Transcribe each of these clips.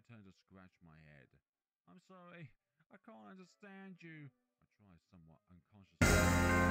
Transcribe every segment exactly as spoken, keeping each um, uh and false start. I turned to scratch my head. I'm sorry, I can't understand you. I tried somewhat unconsciously.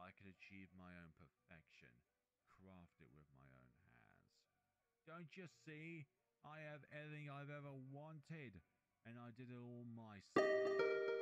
I could achieve my own perfection, craft it with my own hands. Don't you see? I have everything I've ever wanted, and I did it all myself.